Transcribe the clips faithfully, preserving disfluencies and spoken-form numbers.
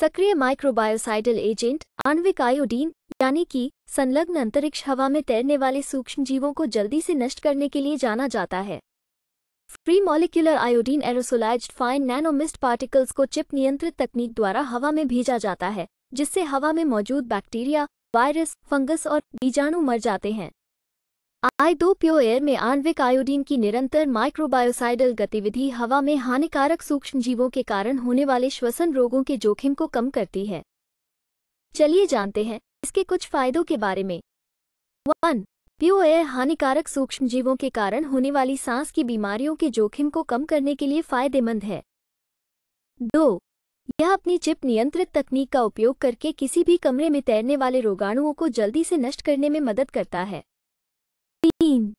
सक्रिय माइक्रोबायोसाइडल एजेंट आणविक आयोडीन यानी कि संलग्न अंतरिक्ष हवा में तैरने वाले सूक्ष्म जीवों को जल्दी से नष्ट करने के लिए जाना जाता है। Free molecular iodine aerosolized fine nanomist particles को चिप नियंत्रित तकनीक द्वारा हवा में भेजा जाता है जिससे हवा में मौजूद बैक्टीरिया, वायरस, फंगस और बीजाणु मर जाते हैं। आई टू प्योर एयर में आणविक आयोडीन की निरंतर माइक्रोबायोसाइडल गतिविधि हवा में हानिकारक सूक्ष्म जीवों के कारण होने वाले श्वसन रोगों के जोखिम को कम करती है। चलिए जानते हैं इसके कुछ फायदों के बारे में। वन प्योर एयर हानिकारक सूक्ष्म जीवों के कारण होने वाली सांस की बीमारियों के जोखिम को कम करने के लिए फायदेमंद है। दो यह अपनी चिप नियंत्रित तकनीक का उपयोग करके किसी भी कमरे में तैरने वाले रोगाणुओं को जल्दी से नष्ट करने में मदद करता है। तीन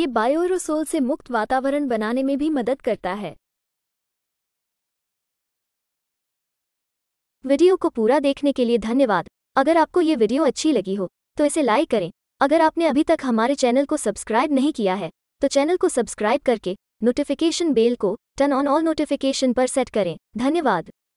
ये बायोएरोसोल से मुक्त वातावरण बनाने में भी मदद करता है। वीडियो को पूरा देखने के लिए धन्यवाद। अगर आपको ये वीडियो अच्छी लगी हो तो इसे लाइक करें। अगर आपने अभी तक हमारे चैनल को सब्सक्राइब नहीं किया है तो चैनल को सब्सक्राइब करके नोटिफिकेशन बेल को टर्न ऑन ऑल नोटिफिकेशन पर सेट करें। धन्यवाद।